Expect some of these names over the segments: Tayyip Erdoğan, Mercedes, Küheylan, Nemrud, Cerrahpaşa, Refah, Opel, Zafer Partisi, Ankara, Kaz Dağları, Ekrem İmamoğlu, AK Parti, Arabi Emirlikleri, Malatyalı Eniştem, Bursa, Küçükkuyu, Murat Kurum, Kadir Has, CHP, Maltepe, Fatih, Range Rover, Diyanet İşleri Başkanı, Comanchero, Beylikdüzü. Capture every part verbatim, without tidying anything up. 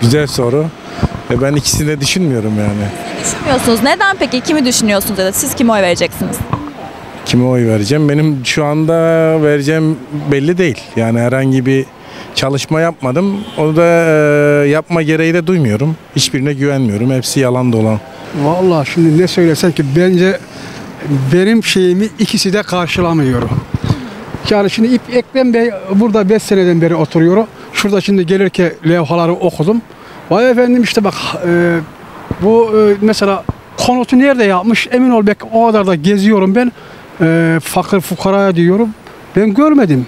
Güzel soru. E ben ikisini de düşünmüyorum yani. Düşünmüyorsunuz. Neden peki? Kimi düşünüyorsunuz ya da siz kime oy vereceksiniz? Kime oy vereceğim? Benim şu anda vereceğim belli değil. Yani herhangi bir çalışma yapmadım. Onu da e, yapma gereği de duymuyorum. Hiçbirine güvenmiyorum. Hepsi yalan dolan. Vallahi şimdi ne söylesem ki bence benim şeyimi ikisi de karşılamıyorum. Yani şimdi Ekrem Bey burada beş seneden beri oturuyor. Şurada şimdi gelirken levhaları okudum. Vay efendim işte bak e, bu e, mesela konutu nerede yapmış? Emin ol belki o kadar da geziyorum ben. E, fakir fukaraya diyorum. Ben görmedim.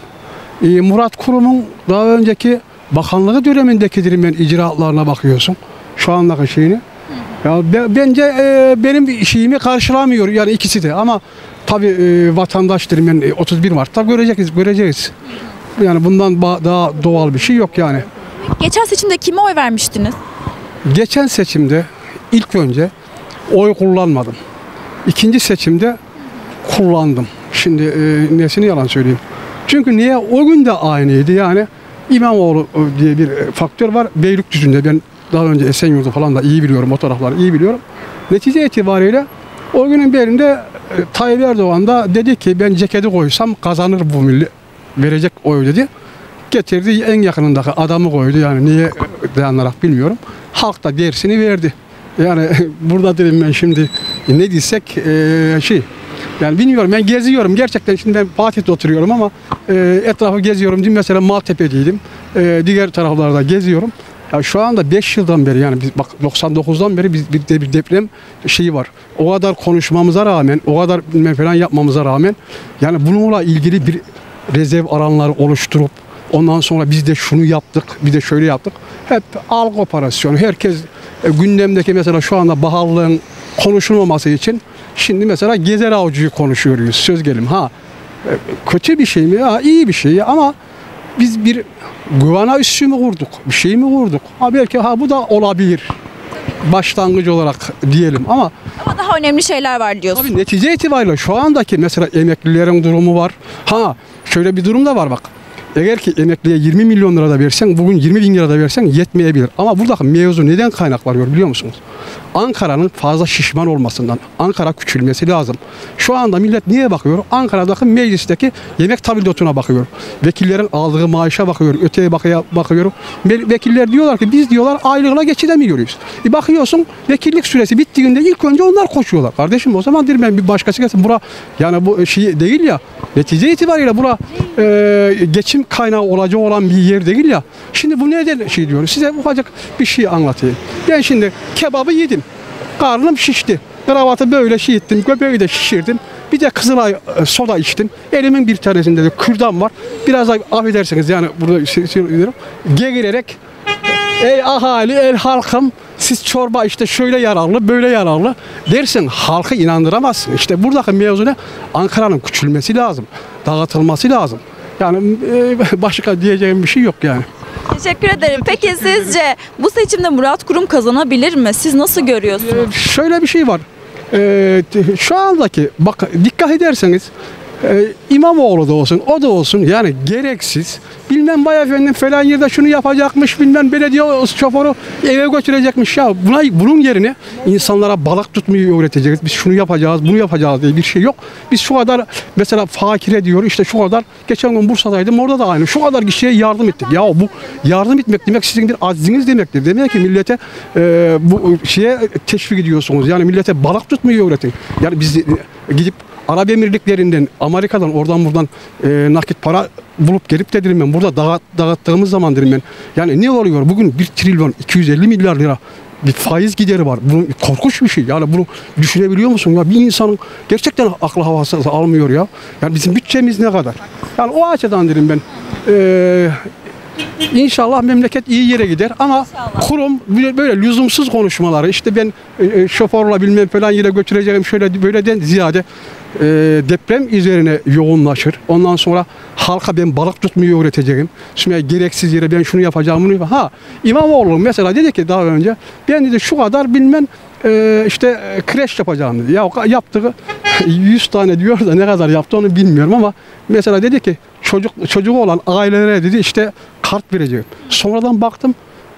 E, Murat Kurum'un daha önceki bakanlığı dönemindekidir ben icraatlarına bakıyorsun. Şu andaki şeyini. Ya ben, bence e, benim şeyimi karşılamıyor yani ikisi de ama tabii e, vatandaştır ben e, otuz bir Mart'ta göreceğiz göreceğiz. Yani bundan daha doğal bir şey yok yani. Geçen seçimde kime oy vermiştiniz? Geçen seçimde ilk önce oy kullanmadım. İkinci seçimde kullandım. Şimdi e, nesini yalan söyleyeyim. Çünkü niye? O gün de aynıydı yani. İmamoğlu diye bir faktör var. Beylikdüzü'nde ben daha önce Esenyurt'u falan da iyi biliyorum. O tarafları iyi biliyorum. Netice itibariyle o günün birinde e, Tayyip Erdoğan da dedi ki ben ceketi koysam kazanır bu milli. Verecek oy dedi. Getirdi en yakınındaki adamı koydu. Yani niye dayanarak bilmiyorum. Halk da dersini verdi. Yani burada dedim ben şimdi ne diysek e, şey. Yani bilmiyorum ben geziyorum. Gerçekten şimdi ben Fatih'te oturuyorum ama e, etrafı geziyorum. Dün mesela Maltepe'deydim. E, diğer taraflarda geziyorum. Yani şu anda beş yıldan beri yani biz bak doksan dokuzdan beri biz, bir, de, bir deprem şeyi var. O kadar konuşmamıza rağmen, o kadar falan yapmamıza rağmen yani bununla ilgili bir rezerv alanları oluşturup ondan sonra biz de şunu yaptık, biz de şöyle yaptık. Hep algı operasyonu. Herkes e, gündemdeki mesela şu anda bahalılığın konuşulmaması için şimdi mesela gezer avcıyı konuşuyoruz. Söz gelimi ha e, kötü bir şey mi? Ha iyi bir şey ama biz bir güvana üssü mü vurduk? Bir şey mi vurduk? Ha belki ha bu da olabilir. Başlangıç olarak diyelim ama ama daha önemli şeyler var diyorsun. Tabii netice itibariyle şu andaki mesela emeklilerin durumu var. Ha şöyle bir durum da var bak. Eğer ki emekliye yirmi milyon lira da versen, bugün yirmi bin lira da versen yetmeyebilir. Ama buradaki mevzu neden kaynaklanıyor biliyor musunuz? Ankara'nın fazla şişman olmasından, Ankara küçülmesi lazım. Şu anda millet niye bakıyor? Ankara'daki meclisteki yemek tabildotuna bakıyor. Vekillerin aldığı maaşa bakıyor, öteye bakıyor. Vekiller diyorlar ki biz diyorlar aylığına geçiremiyoruz. E bakıyorsun vekillik süresi bittiğinde ilk önce onlar koşuyorlar. Kardeşim o zaman ben bir başkası gelsin. Bura yani bu şey değil ya, netice itibariyle bura e, geçim kaynağı olacağı olan bir yer değil ya. Şimdi bu neden şey diyorum. Size ufacık bir şey anlatayım. Ben şimdi kebabı yedim. Karnım şişti. Kravatı böyle şey ettim. Göbeği de şişirdim. Bir de Kızılay soda içtim. Elimin bir tanesinde de kürdan var. Biraz da affedersiniz yani burada söylüyorum. Geğirerek ey ahali, ey halkım siz çorba işte şöyle yararlı, böyle yararlı dersin. Halkı inandıramazsın. İşte buradaki mevzu ne? Ankara'nın küçülmesi lazım. Dağıtılması lazım. Yani başka diyeceğim bir şey yok yani. Teşekkür ederim. Peki sizce bu seçimde Murat Kurum kazanabilir mi? Siz nasıl görüyorsunuz? Şöyle bir şey var. Şu andaki, bak dikkat ederseniz İmamoğlu da olsun, o da olsun yani gereksiz. Bilmem bay efendim falan yerde şunu yapacakmış, bilmem belediye şoförü eve götürecekmiş ya. Buna, bunun yerine insanlara balık tutmayı öğreteceğiz. Biz şunu yapacağız, bunu yapacağız diye bir şey yok. Biz şu kadar mesela fakire diyor işte şu kadar. Geçen gün Bursa'daydım orada da aynı. Şu kadar kişiye yardım ettik. Ya bu yardım etmek demek sizin bir aziziniz demektir. Demek ki millete e, bu şeye teşvik ediyorsunuz. Yani millete balık tutmayı öğretin. Yani biz e, gidip Arabi Emirliklerinden, Amerika'dan, oradan buradan e, nakit para bulup gelip de dedim ben, burada dağıt, dağıttığımız zaman dedim ben, yani ne oluyor? Bugün bir trilyon iki yüz elli milyar lira bir faiz gideri var. Bu korkunç bir şey. Yani bunu düşünebiliyor musun? Ya bir insanın gerçekten aklı havası almıyor ya. Yani bizim bütçemiz ne kadar? Yani o açıdan dedim ben, e, İnşallah memleket iyi yere gider ama İnşallah. Kurum böyle lüzumsuz konuşmaları işte ben e, şoförle bilmem falan yere götüreceğim şöyle böyleden ziyade e, deprem üzerine yoğunlaşır. Ondan sonra halka ben balık tutmayı öğreteceğim. Şimdi gereksiz yere ben şunu yapacağım bunu. Ha İmamoğlu mesela dedi ki daha önce ben dedi şu kadar bilmem e, işte kreş yapacağım dedi. Ya yaptığı yüz tane diyor da ne kadar yaptı onu bilmiyorum ama mesela dedi ki çocuk çocuğu olan ailelere dedi işte kart vereceğim. Sonradan baktım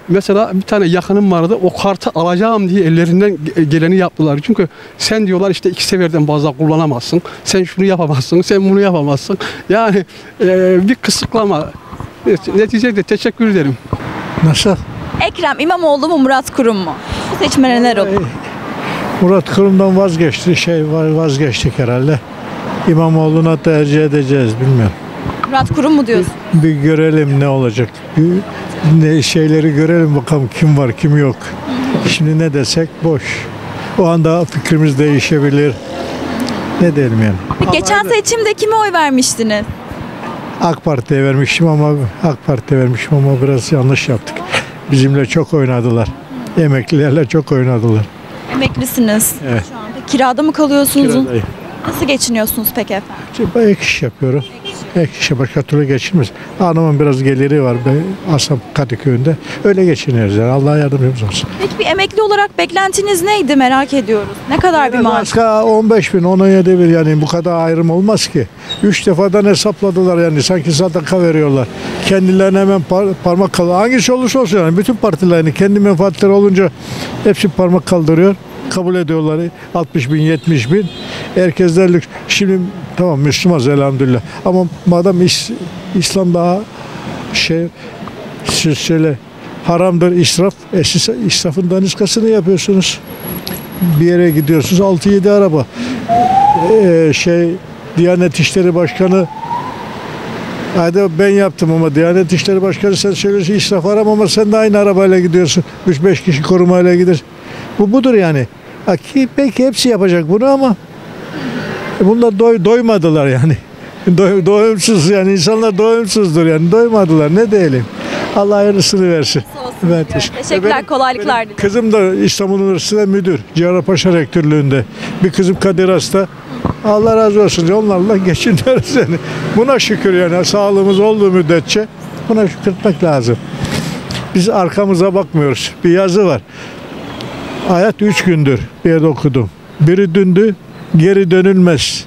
mesela bir tane yakınım vardı, o kartı alacağım diye ellerinden geleni yaptılar. Çünkü sen diyorlar işte iki seferden fazla kullanamazsın, sen şunu yapamazsın, sen bunu yapamazsın. Yani e, bir kısıtlama. Neticede teşekkür ederim. Nasıl? Ekrem İmamoğlu mu, Murat Kurum mu? Seçmene ne olur? Murat Kurum'dan vazgeçti, şey vazgeçtik herhalde. İmamoğlu'na tercih edeceğiz, bilmiyorum. Murat Kurum mu diyorsun? Bir, bir görelim ne olacak. Bir, ne şeyleri görelim bakalım, kim var kim yok. Şimdi ne desek boş. O anda fikrimiz değişebilir. Ne diyelim yani. Geçen seçimde kime oy vermiştiniz? AK Parti'ye vermiştim ama AK Parti'ye vermiştim ama biraz yanlış yaptık. Bizimle çok oynadılar. Emeklilerle çok oynadılar. Emeklisiniz. Evet. Şu anda kirada mı kalıyorsunuz? Kiradayım. Nasıl geçiniyorsunuz peki efendim? Ben ek iş yapıyorum. Ek işe başka türlü geçinmez. Hanımın biraz geliri var. Aslında Kadıköy'ünde. Öyle geçiniyoruz yani. Allah yardımcımız olsun. Peki bir emekli olarak beklentiniz neydi, merak ediyoruz. Ne kadar yani bir maaş? Başka on beş bin, on on yedi bin, yani bu kadar ayrım olmaz ki. Üç defadan hesapladılar yani. Sanki sadaka veriyorlar. Kendilerine hemen par parmak kaldırıyor. Hangisi olursa olsun yani. Bütün partilerini kendi menfaatleri olunca hepsi parmak kaldırıyor. Kabul ediyorlar. altmış bin, yetmiş bin. Herkes de lüks. Şimdi tamam Müslümanız elhamdülillah. Ama madem is, İslam daha şey, siz söyle haramdır israf. E siz israfın daniskasını yapıyorsunuz. Bir yere gidiyorsunuz. altı yedi araba. E, şey Diyanet İşleri Başkanı, hadi ben yaptım ama Diyanet İşleri Başkanı sen söylüyorsun israf haram ama sen de aynı arabayla gidiyorsun. üç beş kişi korumayla gider. Bu budur yani. Ki peki hepsi yapacak bunu ama bunlar doy, doymadılar yani. Doy, doyumsuz yani, insanlar doyumsuzdur yani, doymadılar, ne diyelim. Allah hayırlısını versin. Evet. Teşekkürler, benim, kolaylıklar dilerim. Kızım da İstanbul Üniversitesi'nde müdür, Cerrahpaşa Rektörlüğü'nde. Bir kızım Kadir Has'ta. Allah razı olsun, onlarla geçiniyoruz yani. Buna şükür yani, sağlığımız olduğu müddetçe buna şükretmek lazım. Biz arkamıza bakmıyoruz. Bir yazı var. Hayat üç gündür, bir yerde okudum. Biri dündü, geri dönülmez.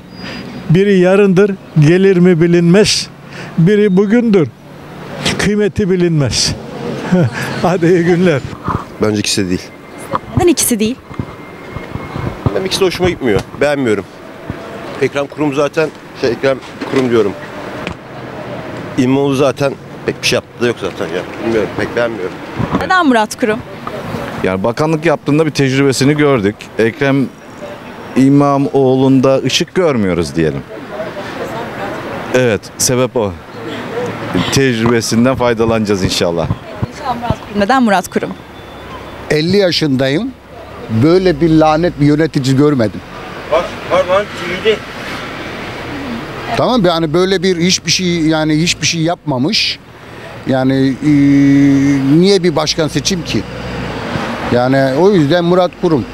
Biri yarındır, gelir mi bilinmez. Biri bugündür, kıymeti bilinmez. Hadi iyi günler. Bence ikisi de değil. Neden ikisi değil? Ben ikisi de hoşuma gitmiyor, beğenmiyorum. Ekrem Kurum zaten, şey Ekrem Kurum diyorum. İmamoğlu zaten pek bir şey yaptığı da yok zaten ya. Bilmiyorum, pek beğenmiyorum. Neden Murat Kurum? Yani bakanlık yaptığında bir tecrübesini gördük. Ekrem İmamoğlu'nda ışık görmüyoruz diyelim. Evet, sebep o. Tecrübesinden faydalanacağız inşallah. Neden Murat Kurum? elli yaşındayım. Böyle bir lanet bir yönetici görmedim. Bak, parmağın tüyüydü. Tamam, yani böyle bir hiçbir şey, yani hiçbir şey yapmamış. Yani e, niye bir başkan seçeyim ki? Yani o yüzden Murat Kurum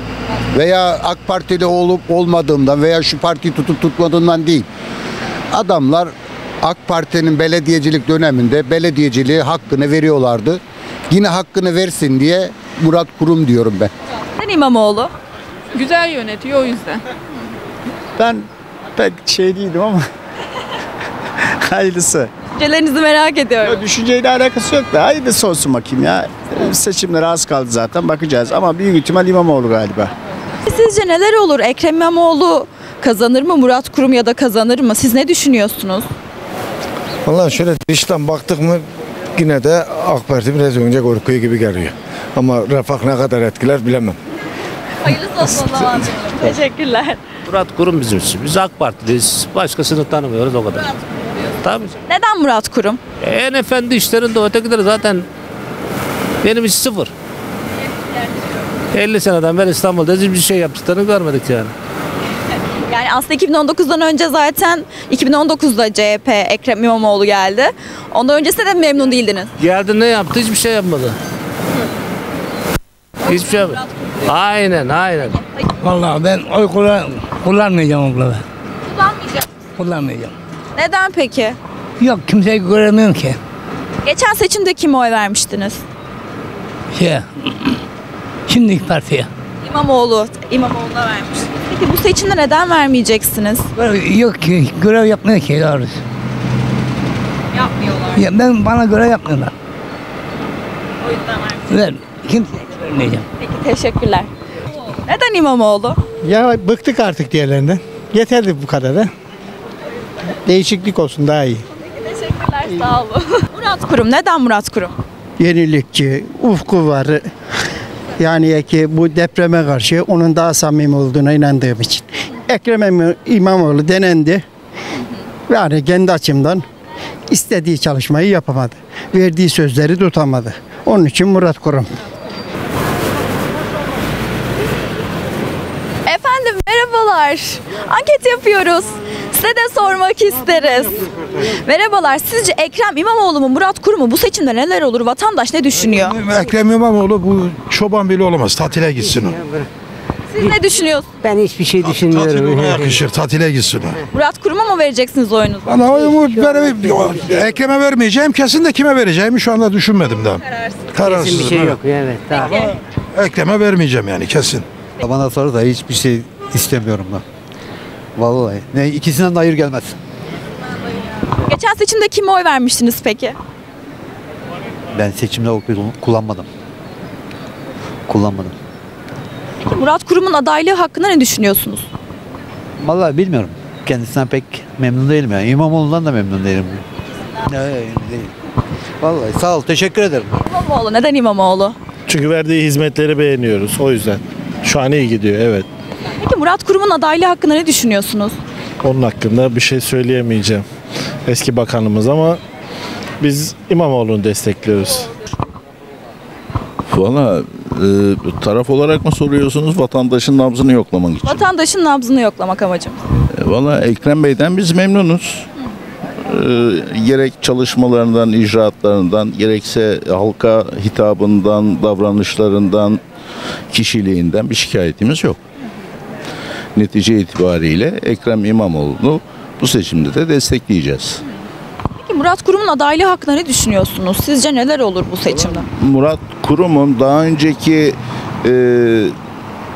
veya AK Partili olup olmadığımdan veya şu partiyi tutup tutmadığından değil. Adamlar AK Parti'nin belediyecilik döneminde belediyeciliği hakkını veriyorlardı. Yine hakkını versin diye Murat Kurum diyorum ben. Sen İmamoğlu? Güzel yönetiyor, o yüzden. Ben pek şey değilim ama hayırlısı. Düşüncelerinizi merak ediyorum. Ya, düşünceyle alakası yok da hayırlısı olsun bakayım ya. Seçimlere az kaldı zaten, bakacağız ama büyük ihtimal İmamoğlu galiba. Sizce neler olur? Ekrem İmamoğlu kazanır mı? Murat Kurum ya da kazanır mı? Siz ne düşünüyorsunuz? Vallahi şöyle dıştan baktık mı yine de AK Parti biraz önce korkuyor gibi geliyor. Ama Refah ne kadar etkiler bilemem. Hayırlısı olsun o zaman. Teşekkürler. Murat Kurum bizim için. Biz AK Partiliyiz. Başkasını tanımıyoruz o kadar. Tabii. Neden Murat Kurum? En efendi işlerinde, ötekileri zaten benim iş sıfır. elli seneden beri İstanbul'da hiçbir şey yaptıklarını görmedik yani. Yani aslında iki bin on dokuzdan önce zaten iki bin on dokuzda C H P Ekrem İmamoğlu geldi. Ondan öncesinde de memnun değildiniz. Geldi ne yaptı? Hiçbir şey yapmadı. Hı. Hiçbir şey yapmadı. Aynen aynen. Vallahi ben oy kullan kullanmayacağım abla. Kullanmayacağım. Kullanmayacağım. Neden peki? Yok, kimseyi göremiyorum ki. Geçen seçimde kime oy vermiştiniz? Şey, şimdiki partiye. İmamoğlu, İmamoğlu'na vermiş. Peki bu seçimde neden vermeyeceksiniz? Yok ki, görev yapmıyor ki doğrusu. Yapmıyorlar. Ya ben, bana görev yapmıyorlar. O yüzden vermiyorlar. Ver, kimseye vermeyeceğim. Peki, teşekkürler. Neden İmamoğlu? Ya bıktık artık diğerlerinden. Yeterli bu kadarı. Değişiklik olsun, daha iyi. Peki, teşekkürler, iyi. Sağ olun. Murat Kurum, neden Murat Kurum? Yenilikçi, ufku var. Yani ki bu depreme karşı onun daha samimi olduğuna inandığım için. Ekrem İmamoğlu denendi. Yani kendi açımdan istediği çalışmayı yapamadı. Verdiği sözleri tutamadı. Onun için Murat Kurum. Efendim merhabalar. Anket yapıyoruz. Size de sormak isteriz. Merhabalar. Sizce Ekrem İmamoğlu mu Murat Kurum mu? Bu seçimde neler olur? Vatandaş ne düşünüyor? Ekrem İmamoğlu bu çoban bile olamaz. Tatile gitsin o. Siz ne düşünüyorsunuz? Ben hiçbir şey düşünmüyorum. Tatil ona yakışır. Tatile gitsin o. Murat Kurum'a mı vereceksiniz oyunuzu? Ben oyumu Ekrem'e vermeyeceğim. Kesin de kime vereceğimi şu anda düşünmedim daha. Kararsız. Kararsız. Kesin bir şey yok. Evet. Tamam. Ekrem'e vermeyeceğim yani kesin. Bana soru da hiçbir şey istemiyorum ben. Vallahi. Ne, ikisinden de hayır gelmez. Geçen seçimde kime oy vermiştiniz peki? Ben seçimde oy kullanmadım. Kullanmadım. Peki Murat Kurum'un adaylığı hakkında ne düşünüyorsunuz? Vallahi bilmiyorum. Kendisinden pek memnun değilim yani. İmamoğlu'ndan da memnun değilim. Hayır, değil. Vallahi sağ ol, teşekkür ederim. İmamoğlu, neden İmamoğlu? Çünkü verdiği hizmetleri beğeniyoruz, o yüzden. Şu an iyi gidiyor, evet. Peki Murat Kurum'un adaylığı hakkında ne düşünüyorsunuz? Onun hakkında bir şey söyleyemeyeceğim. Eski bakanımız ama biz İmamoğlu'nu destekliyoruz. Valla e, taraf olarak mı soruyorsunuz, vatandaşın nabzını yoklamak için? Vatandaşın nabzını yoklamak amacım. E, Valla Ekrem Bey'den biz memnunuz. E, gerek çalışmalarından, icraatlarından, gerekse halka hitabından, davranışlarından, kişiliğinden bir şikayetimiz yok. Netice itibariyle Ekrem İmamoğlu'nu bu seçimde de destekleyeceğiz. Peki Murat Kurum'un adaylığı hakkında ne düşünüyorsunuz? Sizce neler olur bu seçimde? Murat Kurum'un daha önceki e,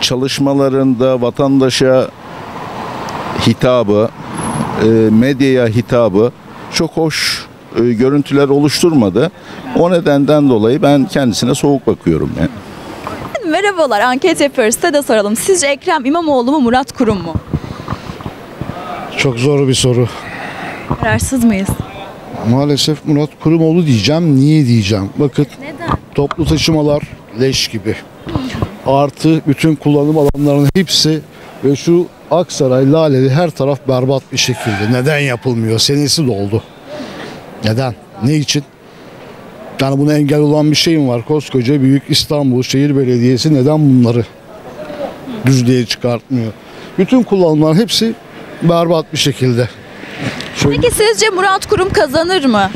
çalışmalarında vatandaşa hitabı, e, medyaya hitabı çok hoş e, görüntüler oluşturmadı. O nedenden dolayı ben kendisine soğuk bakıyorum yani. Merhabalar, anket yapıyoruz. Size de soralım. Sizce Ekrem İmamoğlu mu Murat Kurum mu? Çok zor bir soru. Kararsız mıyız? Maalesef Murat Kurumoğlu diyeceğim. Niye diyeceğim? Bakın, neden? Toplu taşımalar leş gibi. Artı bütün kullanım alanlarının hepsi ve şu Aksaray, Laleli her taraf berbat bir şekilde. Neden yapılmıyor? Senesi doldu. Neden? Ne için? Yani buna engel olan bir şeyim var. Koskoca büyük İstanbul Şehir Belediyesi neden bunları düzlüğe çıkartmıyor? Bütün kullanımlar hepsi berbat bir şekilde. Şöyle... Peki sizce Murat Kurum kazanır mı?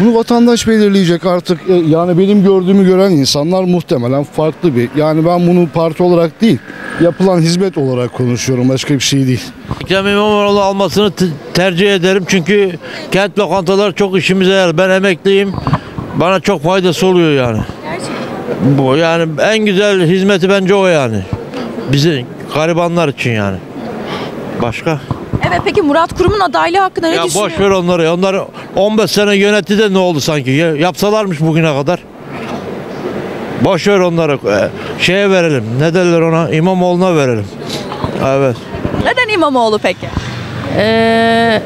Bunu vatandaş belirleyecek artık. Yani benim gördüğümü gören insanlar muhtemelen farklı bir. Yani ben bunu parti olarak değil, yapılan hizmet olarak konuşuyorum. Başka bir şey değil. Ekrem İmamoğlu almasını tercih ederim. Çünkü kent lokantalar çok işimize yarar. Ben emekliyim. Bana çok faydası oluyor yani. Gerçekten. Bu yani en güzel hizmeti bence o yani. Bizim garibanlar için yani. Başka? Evet, peki Murat Kurum'un adaylığı hakkında ne ya düşünüyorsun? Boş ver onları. Onlar on beş sene yönetti de ne oldu sanki? Yapsalarmış bugüne kadar. Boş ver onları. Şeye verelim. Ne derler ona? İmamoğlu'na verelim. Evet. Neden İmamoğlu peki? Ee,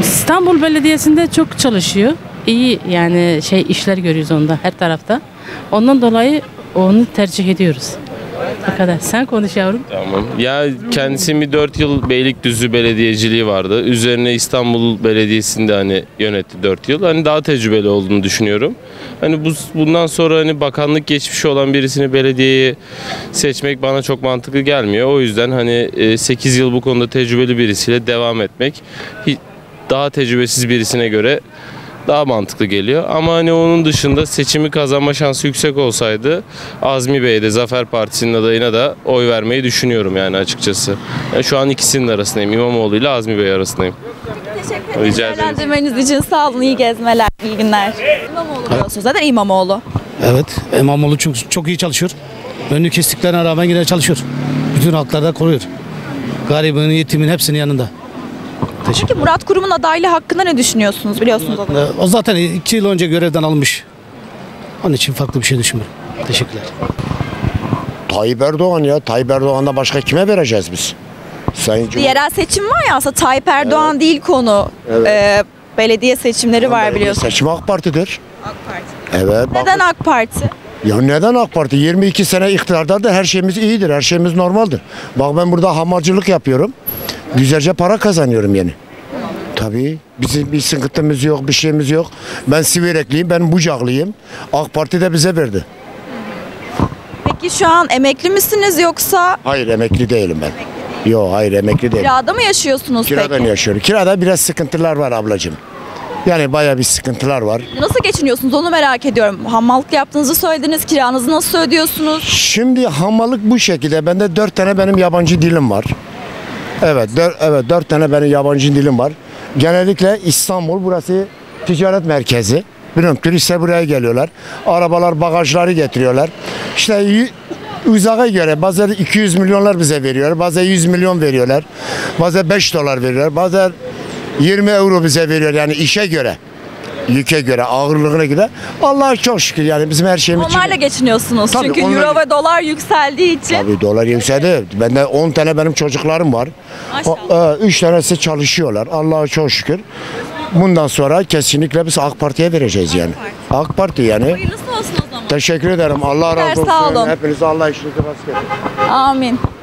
İstanbul Belediyesi'nde çok çalışıyor. İyi yani şey işler görüyoruz onda her tarafta. Ondan dolayı onu tercih ediyoruz. O kadar. Sen konuş yavrum. Tamam. Ya kendisi bir dört yıl Beylikdüzü belediyeciliği vardı. Üzerine İstanbul Belediyesi'nde hani yönetti dört yıl. Hani daha tecrübeli olduğunu düşünüyorum. Hani bu bundan sonra hani bakanlık geçmişi olan birisini belediyeye seçmek bana çok mantıklı gelmiyor. O yüzden hani sekiz yıl bu konuda tecrübeli birisiyle devam etmek daha tecrübesiz birisine göre daha mantıklı geliyor. Ama hani onun dışında seçimi kazanma şansı yüksek olsaydı Azmi Bey de Zafer Partisi'nin adayına da oy vermeyi düşünüyorum yani açıkçası. Yani şu an ikisinin arasındayım. İmamoğlu ile Azmi Bey arasındayım. Teşekkür ederim. Değerlendirmeniz için sağ olun. İyi gezmeler, iyi günler. İmamoğlu diyorsunuz. Zaten İmamoğlu. Evet. İmamoğlu çok, çok iyi çalışıyor. Önünü kestiklerine rağmen yine çalışıyor. Bütün halklarda koruyor. Garibinin, yetimin hepsinin yanında. Peki Murat Kurum'un adaylığı hakkında ne düşünüyorsunuz, biliyorsunuz? O zaten iki yıl önce görevden alınmış. Onun için farklı bir şey düşünmüyorum. Teşekkürler. Tayyip Erdoğan ya. Tayyip Erdoğan'dan başka kime vereceğiz biz? Sayın yerel seçim var ya aslında Tayyip Erdoğan evet. değil konu. Evet. Ee, belediye seçimleri yani var belediye biliyorsun. Seçim AK Parti'dir. AK Parti. Evet. Neden AK Parti? Ya neden AK Parti? yirmi iki sene iktidarda her şeyimiz iyidir, her şeyimiz normaldir. Bak ben burada hamalcılık yapıyorum. Güzelce para kazanıyorum yani. Tabii. Bizim bir sıkıntımız yok, bir şeyimiz yok. Ben Siverekliyim, ben Bucaklıyım. AK Parti de bize verdi. Peki şu an emekli misiniz yoksa? Hayır, emekli değilim ben. Emekli. Yok, hayır emekli değilim. Kirada mı yaşıyorsunuz Kiradan peki? Kiradan yaşıyorum. Kirada biraz sıkıntılar var ablacığım. Yani bayağı bir sıkıntılar var. Nasıl geçiniyorsunuz onu merak ediyorum. Hamallık yaptığınızı söylediniz. Kiranızı nasıl ödüyorsunuz? Şimdi hamallık bu şekilde. Bende dört tane benim yabancı dilim var. Evet, dört, evet, dört tane benim yabancı dilim var. Genellikle İstanbul, burası ticaret merkezi. Bilmiyorum, turistler buraya geliyorlar. Arabalar, bagajları getiriyorlar. İşte uzağa göre bazen iki yüz milyonlar bize veriyor, bazen yüz milyon veriyorlar, bazen beş dolar veriyorlar, bazen yirmi euro bize veriyor yani işe göre, yüke göre, ağırlığına göre. Allah'a çok şükür yani bizim her şeyimiz. Onlarla için... geçiniyorsunuz tabii çünkü onları... euro ve dolar yükseldiği için. Tabii dolar yükseldi. Bende on tane benim çocuklarım var. üç tanesi çalışıyorlar Allah'a çok şükür. Bundan sonra kesinlikle biz AK Parti'ye vereceğiz yani. AK Parti, AK Parti yani. Hayırlısı olsun o zaman. Teşekkür ederim. Allah razı olsun. Hepinize Allah işinizi rast getirsin. Amin.